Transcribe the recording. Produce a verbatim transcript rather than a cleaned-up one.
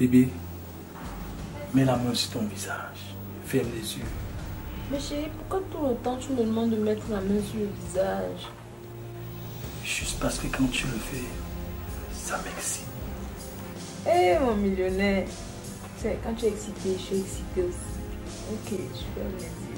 Bébé, mets la main sur ton visage. Ferme les yeux. Mais chérie, pourquoi tout le temps tu me demandes de mettre la main sur le visage? Juste parce que quand tu le fais, ça m'excite. Hé, hey, mon millionnaire. Quand tu es excité, je suis excitée aussi. Ok, je vais me dire.